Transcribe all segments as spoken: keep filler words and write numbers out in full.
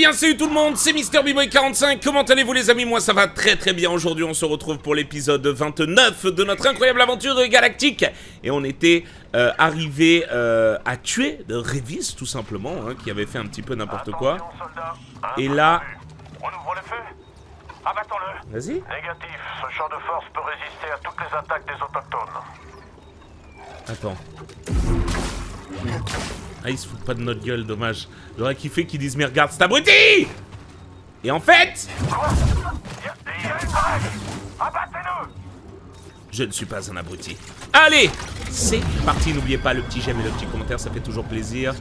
bien, salut tout le monde, c'est Mister b quarante-cinq, comment allez-vous les amis? Moi ça va très très bien. Aujourd'hui on se retrouve pour l'épisode vingt-neuf de notre incroyable aventure galactique. Et on était euh, arrivé euh, à tuer Revis tout simplement, hein, qui avait fait un petit peu n'importe quoi. Et là... Vas-y. Négatif, ce champ de force peut résister à toutes les attaques des autochtones. Attends. Ah, ils se foutent pas de notre gueule, dommage. J'aurais kiffé qu'ils disent mais regarde cet abruti. Et en fait... Quoi? Il y a une vague. Abattez-nous. Je ne suis pas un abruti. Allez, c'est parti, n'oubliez pas le petit j'aime et le petit commentaire, ça fait toujours plaisir.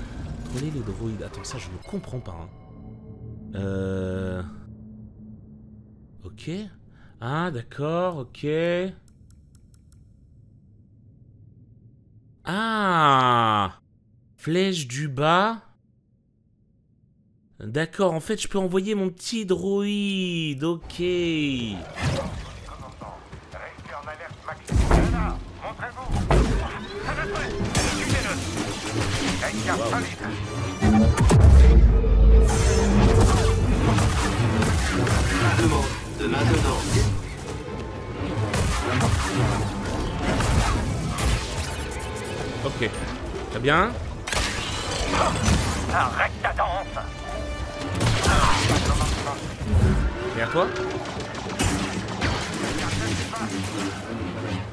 Prenez les droïdes. Attends, ça je ne comprends pas. Hein. Euh... Ok. Ah d'accord, ok. Ah, flèche du bas. D'accord, en fait, je peux envoyer mon petit droïde. Ok. Ok, très bien. Arrête ta danse. Et à toi?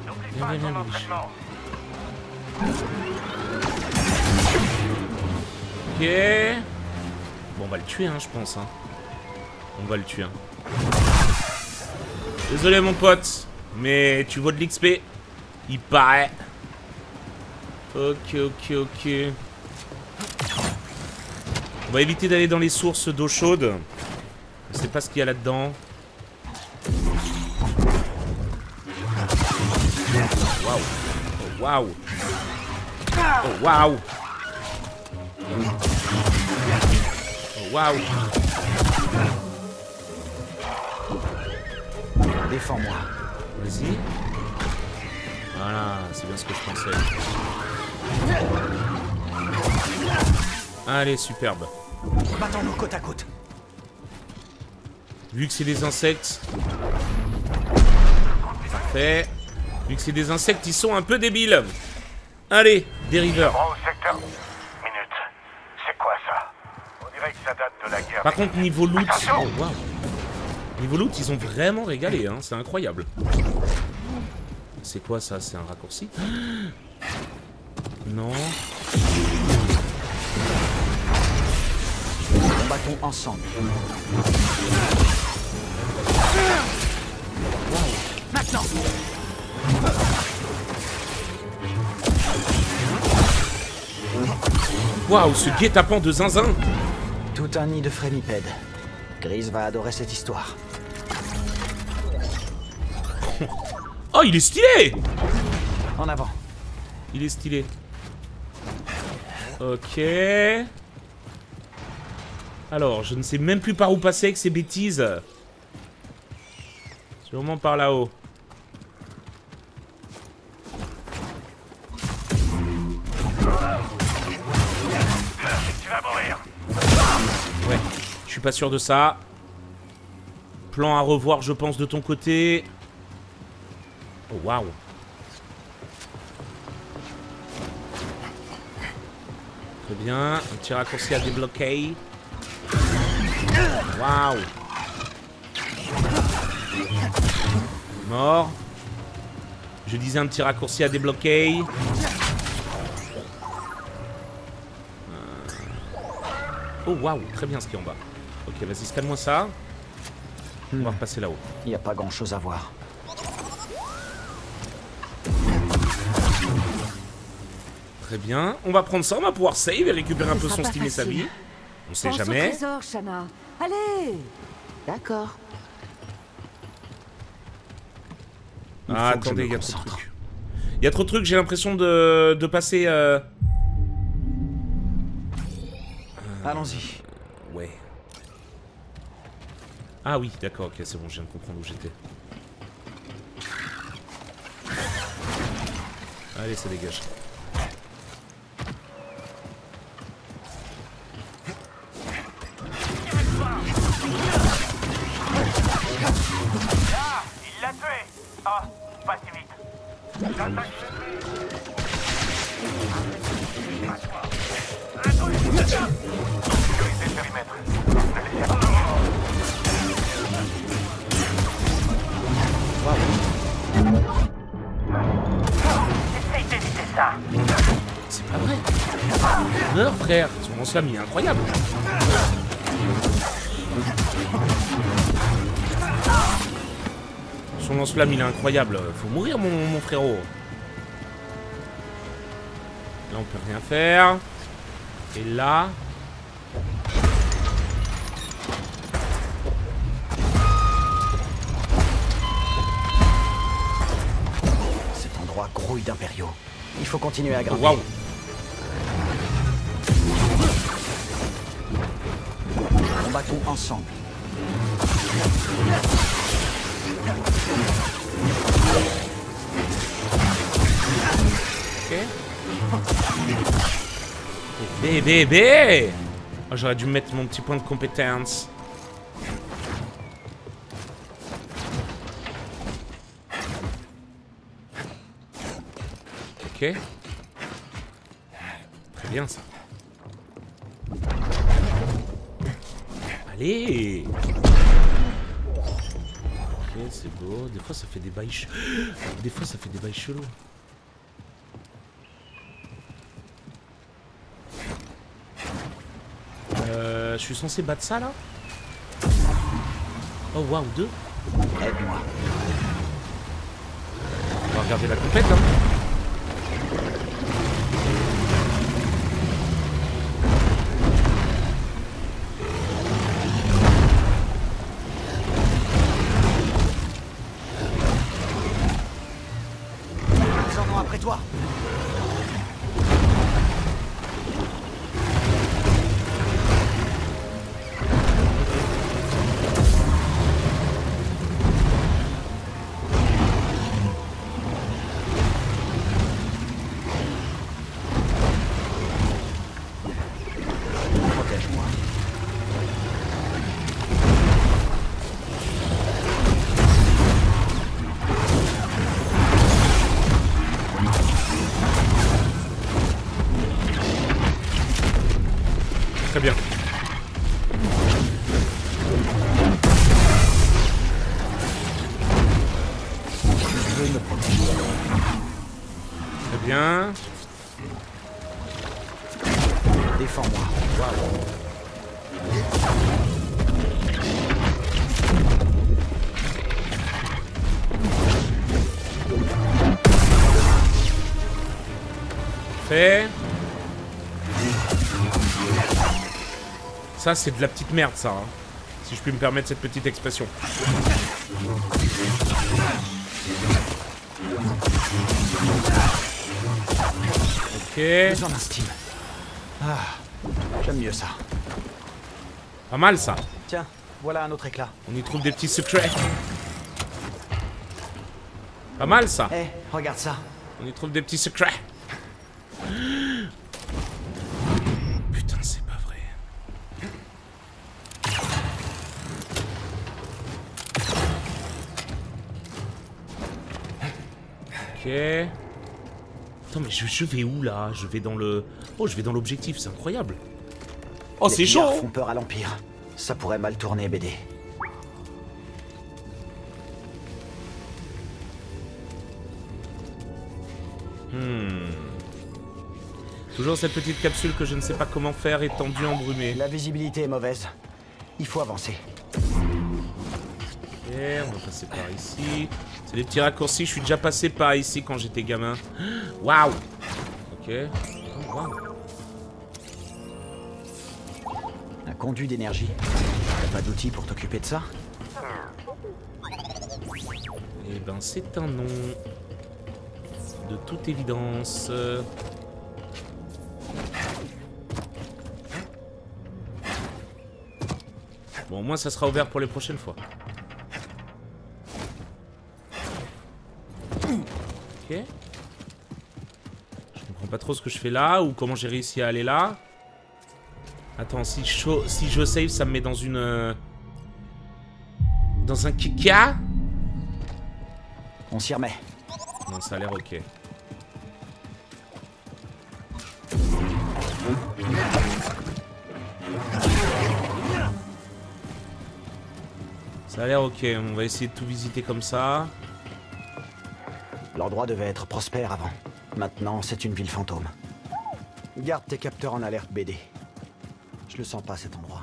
N'oublie pas ton entraînement. Ok. Bon, on va le tuer, hein, je pense. Hein. On va le tuer. Hein. Désolé, mon pote, mais tu vaux de l'X P. Il paraît. Ok, ok, ok. On va éviter d'aller dans les sources d'eau chaude. Je sais pas ce qu'il y a là-dedans. Waouh. Oh, waouh. Oh, waouh. Oh, waouh. Défends-moi. Vas-y. Voilà, c'est bien ce que je pensais. Allez, superbe. Battons-nous côte à côte. Vu que c'est des insectes. Parfait. Vu que c'est des insectes, ils sont un peu débiles. Allez, dériveur. Par contre, niveau loot. Oh, wow. Niveau loot, ils ont vraiment régalé, hein. C'est incroyable. C'est quoi ça? C'est un raccourci? Non. Combattons ensemble. Wow. Maintenant. Waouh, ce guet-apens de zinzin. Tout un nid de frémipèdes. Grise va adorer cette histoire. Oh, il est stylé! En avant. Il est stylé. Ok. Alors, je ne sais même plus par où passer avec ces bêtises. Sûrement par là-haut. Tu vas mourir. Ouais, je suis pas sûr de ça. Plan à revoir, je pense, de ton côté. Oh, waouh. Très bien. Un petit raccourci à débloquer. Waouh. Mort. Je disais un petit raccourci à débloquer. Oh, waouh. Très bien ce qui est en bas. Ok, vas-y, scanne-moi ça. On va repasser là-haut. Il n'y a pas grand-chose à voir. Très bien, on va prendre ça, on va pouvoir save et récupérer un peu son style et sa vie. On sait jamais. Trésor, Shana. Allez. D'accord. Ah, attendez, il y a trop de trucs. Il y a trop de trucs, j'ai l'impression de, de passer... Euh... Allons-y. Euh, ouais. Ah oui, d'accord, ok, c'est bon, je viens de comprendre où j'étais. Allez, ça dégage. Ah, passez vite. J'attaque le pied. Sécurisez le périmètre. Ne laissez pas. Essaye d'éviter ça. C'est pas vrai. Non, frère, son slam il est incroyable. Son lance-flamme il est incroyable, faut mourir mon, mon frérot. Là on peut rien faire. Et là. Cet endroit grouille d'impériaux. Il faut continuer à grimper. Waouh. Combattons ensemble. Ok. Bébé, bébé. Oh, j'aurais dû mettre mon petit point de compétence. Ok. Très bien ça. Allez. Ok, c'est beau. Des fois ça fait des bails ch... Des fois ça fait des bails chelous. Euh... Je suis censé battre ça là. Oh waouh, deux. Aide-moi. On va regarder la compète hein. Ça, c'est de la petite merde, ça. Hein. Si je puis me permettre cette petite expression. Ok. Ah, j'aime mieux ça. Pas mal, ça. Tiens, voilà un autre éclat. On y trouve des petits secrets. Pas mal, ça. Eh, hey, regarde ça. On y trouve des petits secrets. Ok. Attends mais je, je vais où là? Je vais dans le... Oh je vais dans l'objectif, c'est incroyable. Oh c'est chaud. Les font peur à l'Empire. Ça pourrait mal tourner B D. Hmm. Toujours cette petite capsule que je ne sais pas comment faire, étendue, embrumée. La visibilité est mauvaise. Il faut avancer. Ok, on va passer par ici. C'est des petits raccourcis, je suis déjà passé par ici quand j'étais gamin. Waouh! Ok. Oh, wow. Un conduit d'énergie. T'as pas d'outils pour t'occuper de ça? Eh ben, c'est un nom. De toute évidence. Bon, au moins, ça sera ouvert pour les prochaines fois. Ok. Je comprends pas trop ce que je fais là ou comment j'ai réussi à aller là. Attends, si je, si je save, ça me met dans une... Euh, dans un kika. On s'y remet. Non, ça a l'air ok. Ça a l'air ok, on va essayer de tout visiter comme ça. L'endroit devait être prospère avant. Maintenant, c'est une ville fantôme. Garde tes capteurs en alerte, B D. Je le sens pas, cet endroit.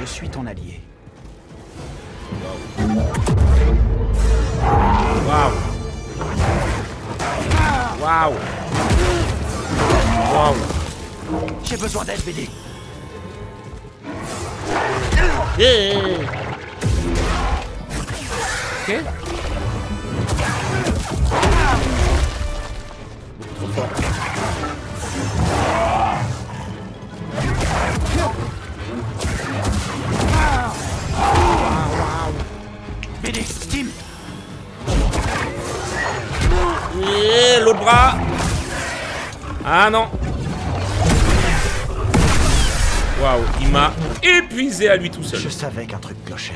Je suis ton allié. Waouh. Waouh. Waouh. Waouh. J'ai besoin d'aide, B D. Hey. Ok. Trop fort. B D, Steam. Et l'autre bras. Ah non. Waouh, il m'a épuisé à lui tout seul. Je savais qu'un truc clochait.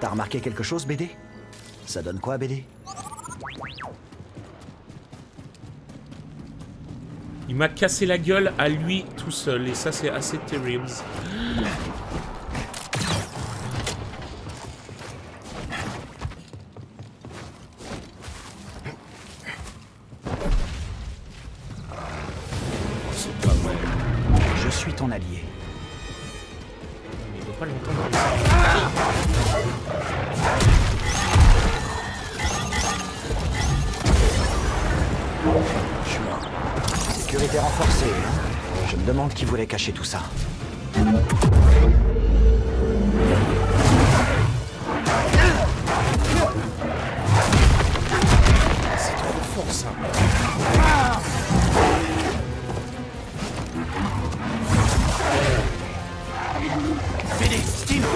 T'as remarqué quelque chose, B D? Ça donne quoi, B D? Il m'a cassé la gueule à lui tout seul. Et ça, c'est assez terrible. Qui voulait cacher tout ça. C'est trop fort ça. Venez, Steve.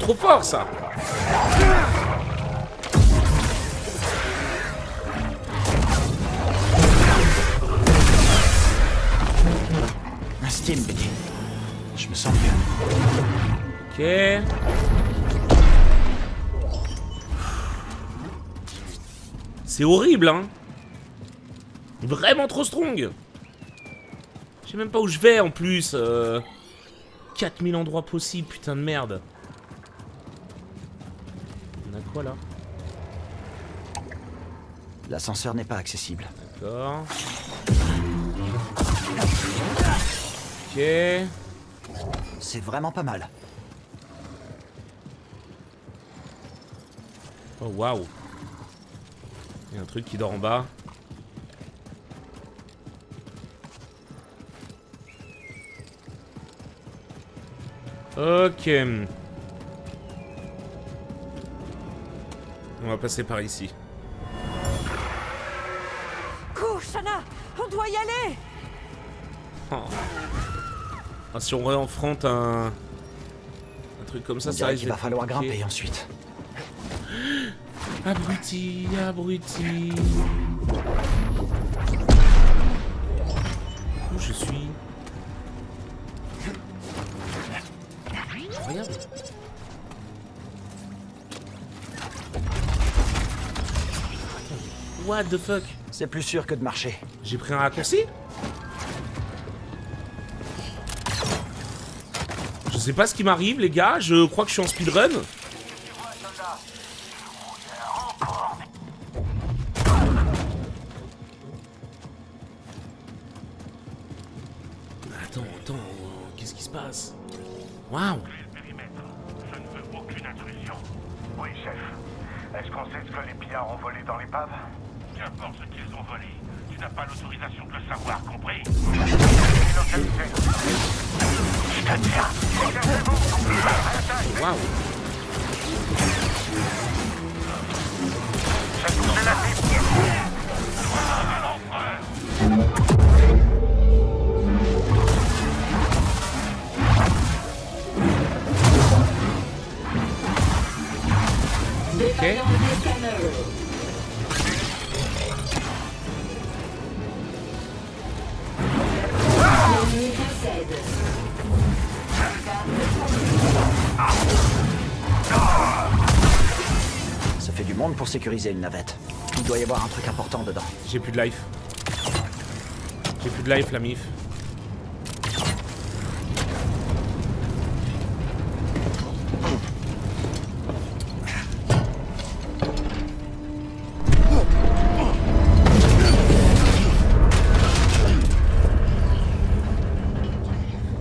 Trop fort ça. Un steam, B D. Je me sens mieux. Ok. C'est horrible, hein. Vraiment trop strong. Je sais même pas où je vais en plus. Euh... quatre mille endroits possibles, putain de merde. Voilà. L'ascenseur n'est pas accessible. D'accord. Ok. C'est vraiment pas mal. Oh waouh. Il y a un truc qui dort en bas. Ok. On va passer par ici. Cours, Shana, on doit y aller. Oh. Ah, si on réenfronte un... un truc comme ça, on ça risque Il va falloir compliqué. Grimper ensuite. Abruti, abruti. Où je suis? Regarde. What the fuck? C'est plus sûr que de marcher. J'ai pris un raccourci? Je sais pas ce qui m'arrive, les gars. Je crois que je suis en speedrun. Attends, attends. Qu'est-ce qui se passe? Waouh! Je ne veux aucune intrusion. Oui, chef. Est-ce qu'on sait ce que les pillards ont volé dans les paves? Qu'importe ce qu'ils ont volé, tu n'as pas l'autorisation de le savoir, compris? Je te tiens. Waouh. J'ai touché la cible. Ok. pour sécuriser une navette. Il doit y avoir un truc important dedans. J'ai plus de life. J'ai plus de life, la mif.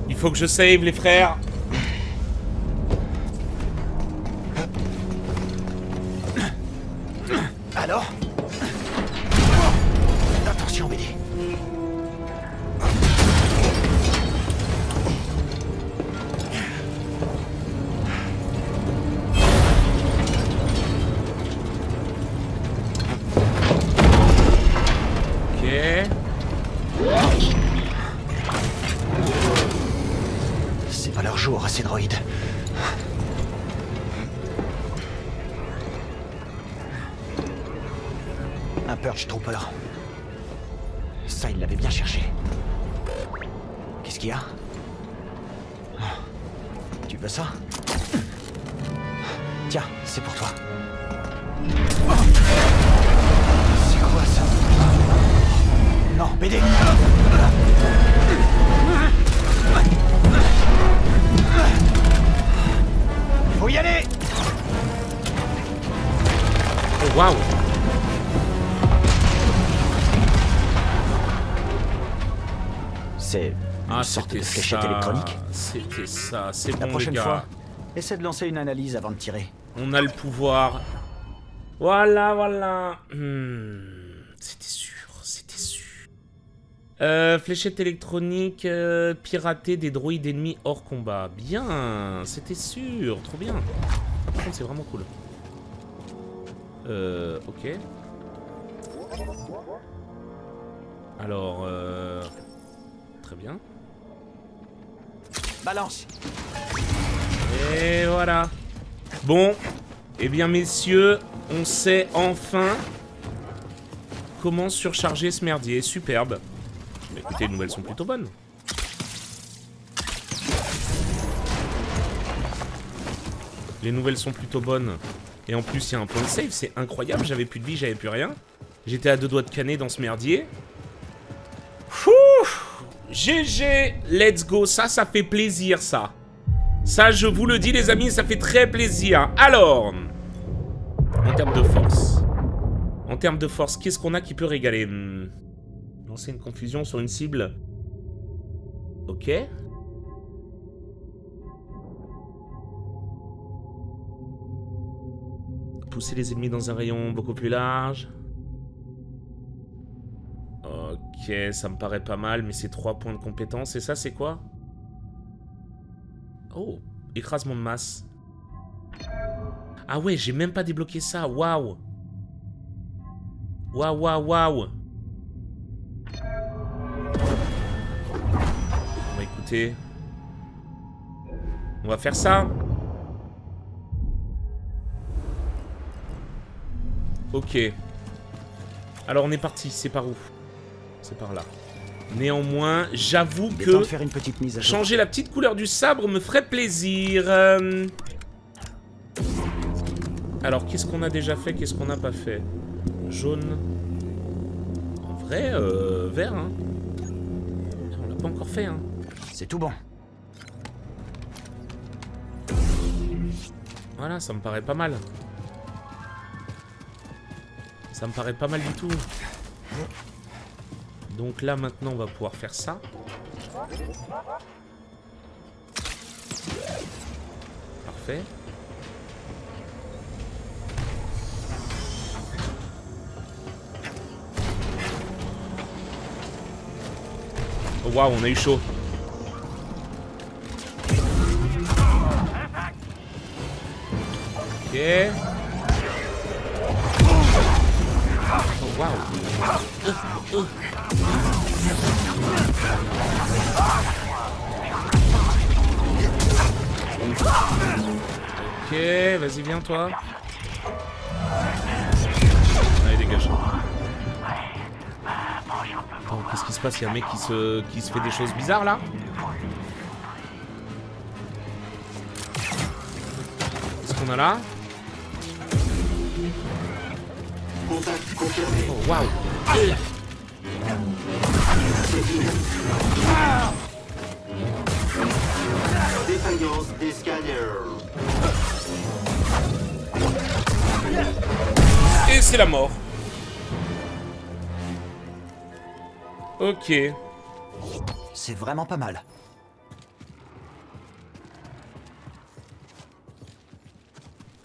Il faut que je save, les frères. Sorte de fléchette électronique. C'était ça, c'est bon, les gars. La prochaine fois, essaie de lancer une analyse avant de tirer. On a le pouvoir. Voilà, voilà. Hmm. C'était sûr, c'était sûr. Euh, fléchette électronique, euh, pirater des droïdes ennemis hors combat. Bien, c'était sûr, trop bien. Par contre, c'est vraiment cool. Euh, ok. Alors, euh... très bien. Balance. Et voilà. Bon, eh bien messieurs, on sait enfin comment surcharger ce merdier. Superbe. Mais écoutez, les nouvelles sont plutôt bonnes. Les nouvelles sont plutôt bonnes. Et en plus, il y a un point de save, c'est incroyable. J'avais plus de vie, j'avais plus rien. J'étais à deux doigts de canner dans ce merdier. Fou. G G, let's go, ça, ça fait plaisir, ça. Ça, je vous le dis, les amis, ça fait très plaisir. Alors, en termes de force, en termes de force, qu'est-ce qu'on a qui peut régaler? hmm. Lancer une confusion sur une cible. Ok. Pousser les ennemis dans un rayon beaucoup plus large. Ok, ça me paraît pas mal, mais c'est trois points de compétence. Et ça, c'est quoi? Oh, écrasement de masse. Ah ouais, j'ai même pas débloqué ça. Waouh. Waouh, waouh, waouh. Bon, écoutez. On va faire ça. Ok. Alors, on est parti. C'est par où? C'est par là. Néanmoins, j'avoue que faire une petite mise à jour. Changer la petite couleur du sabre me ferait plaisir. Euh... Alors, qu'est-ce qu'on a déjà fait? Qu'est-ce qu'on n'a pas fait? Jaune. En vrai, euh, vert. Hein. On l'a pas encore fait. Hein. C'est tout bon. Voilà, ça me paraît pas mal. Ça me paraît pas mal du tout. Donc là, maintenant, on va pouvoir faire ça. Parfait. Oh, waouh, on a eu chaud. Ok. Oh, waouh. Oh, oh. Ok, vas-y, viens toi. Allez, dégage. Attends, qu'est-ce qui se passe? Il y a un mec qui se, qui se fait des choses bizarres là. Qu'est-ce qu'on a là? Contact confirmé. Oh, waouh. Aïe. Ah. Défaillance des scanners. Et c'est la mort. Ok. C'est vraiment pas mal.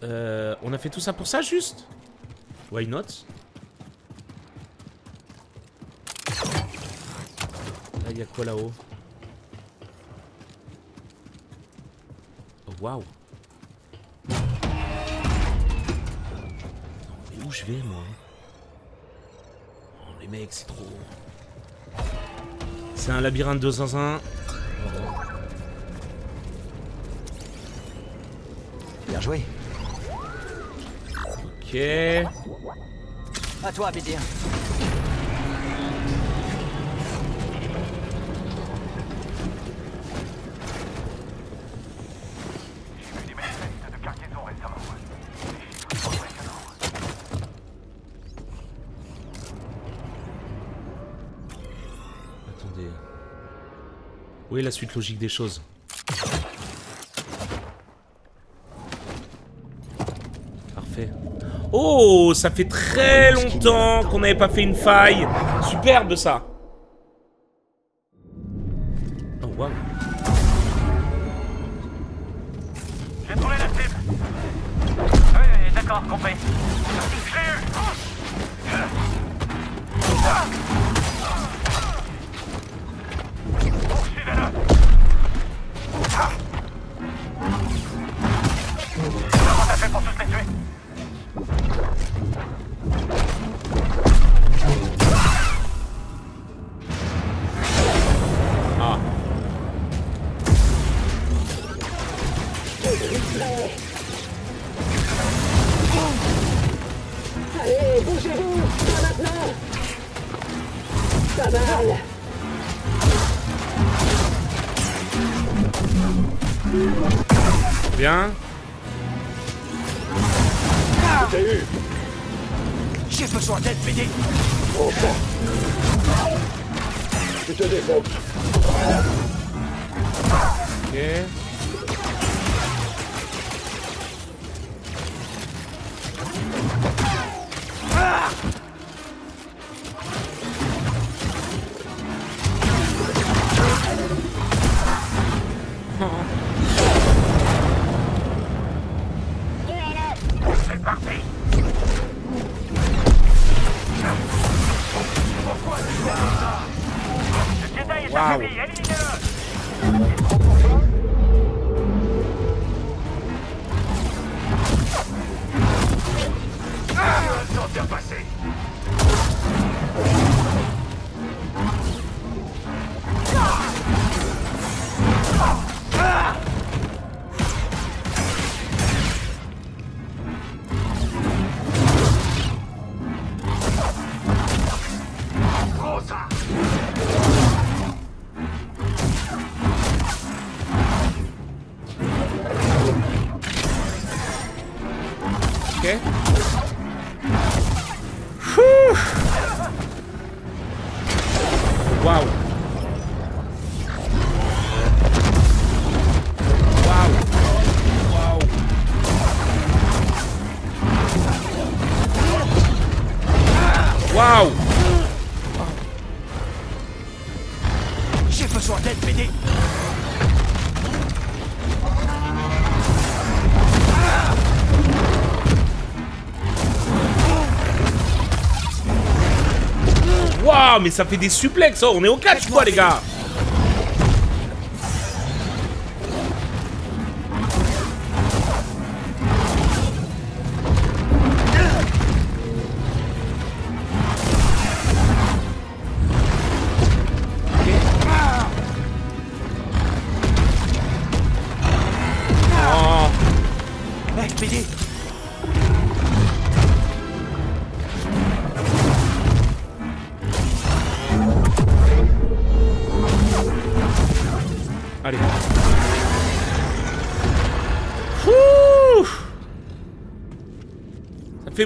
Euh, on a fait tout ça pour ça, juste? Why not? Là, il y a quoi là-haut? Oh, waouh! Mais où je vais, moi? Oh, les mecs, c'est trop... C'est un labyrinthe de zinzin. Bien joué. Ok. À toi, B D. Attendez. Où est la suite logique des choses? Oh, ça fait très longtemps qu'on n'avait pas fait une faille. Superbe ça. Oh waouh. J'ai trouvé la cible. Oui, d'accord, compris. Je l'ai eu. Comment t'as fait pour tous les tuer? Ah. Allez, bougez-vous, pas maintenant. Pas mal. Bien. J'ai besoin d'aide, B D. Enfin. Je te défends. Ok. Ah. Wow. Waouh, mais ça fait des suplexes, oh, on est au catch quoi les gars.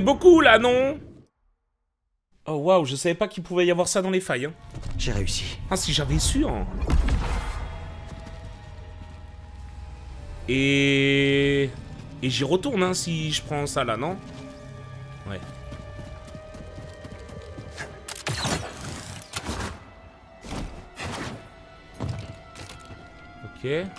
Beaucoup là, non? Oh waouh, je savais pas qu'il pouvait y avoir ça dans les failles. Hein. J'ai réussi. Ah si j'avais su. Hein. Et... Et j'y retourne hein, si je prends ça là, non? Ouais. Ok.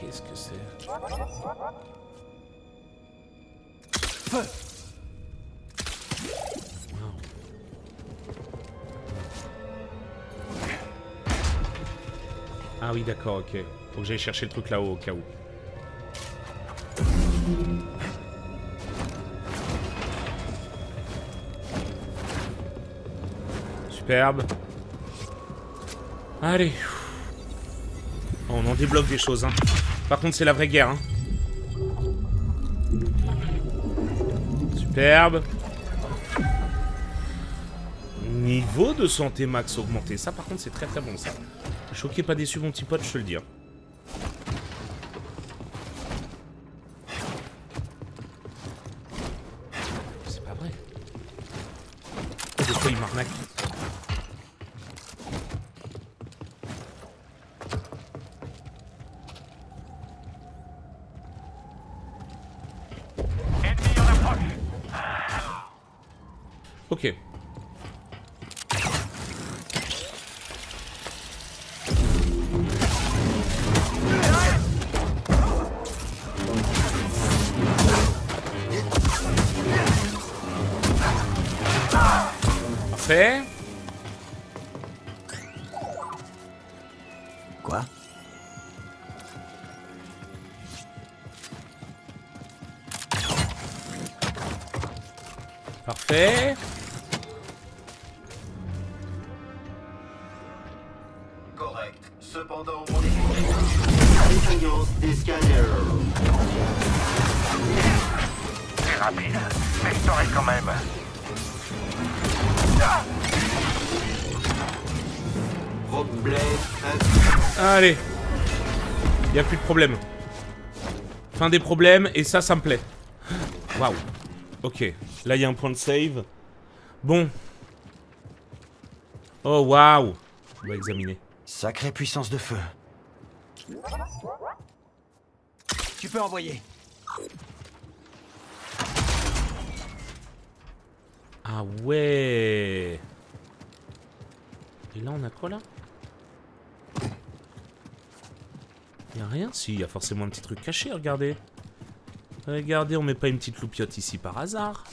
Qu'est-ce que c'est? Feu. Ah oui d'accord, ok. Faut que j'aille chercher le truc là-haut au cas où. Superbe. Allez. Oh, on en débloque des choses, hein. Par contre, c'est la vraie guerre, hein. Superbe. Niveau de santé max augmenté. Ça, par contre, c'est très très bon, ça. Choqué, pas déçu, mon petit pote, je te le dis. C'est pas vrai. Des fois, il m'arnaque. Ok. Quoi? Parfait. Correct. Cependant, on est confiance des scanners. C'est rapide, mais historique quand même. Allez, il n'y a plus de problème. Fin des problèmes, et ça, ça me plaît. Waouh. Ok, là, il y a un point de save. Bon. Oh, waouh. On va examiner. Sacrée puissance de feu. Tu peux envoyer. Ah ouais. Et là, on a quoi, là? Y'a rien? Si, y'a forcément un petit truc caché, regardez. Regardez, on met pas une petite loupiote ici par hasard.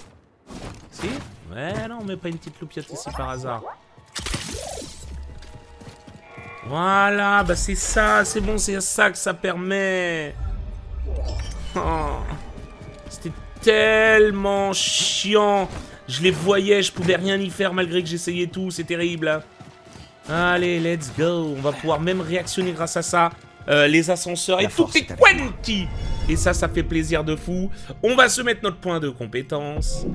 Si? Ouais, non, on met pas une petite loupiote ici par hasard. Voilà, bah c'est ça, c'est bon, c'est ça que ça permet. Oh, c'était tellement chiant. Je les voyais, je pouvais rien y faire malgré que j'essayais tout, c'est terrible. Allez, let's go. On va pouvoir même réactionner grâce à ça. Euh, les ascenseurs et tout est quanti. Et ça, ça fait plaisir de fou. On va se mettre notre point de compétence.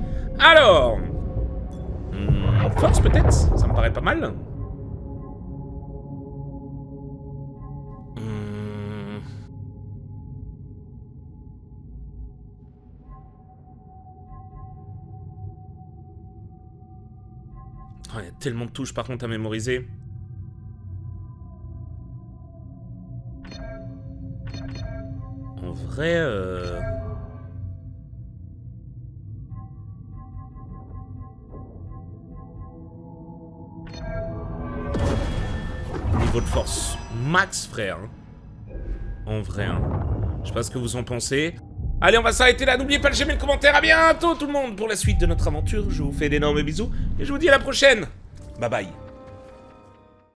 Alors... Hmm, force peut-être. Ça me paraît pas mal. Hmm. Oh, il y a tellement de touches par contre à mémoriser. Vrai, euh... niveau de force max, frère. En vrai, hein. Je sais pas ce que vous en pensez. Allez, on va s'arrêter là. N'oubliez pas de j'aimer, le commentaire. À bientôt tout le monde pour la suite de notre aventure. Je vous fais d'énormes bisous et je vous dis à la prochaine. Bye bye.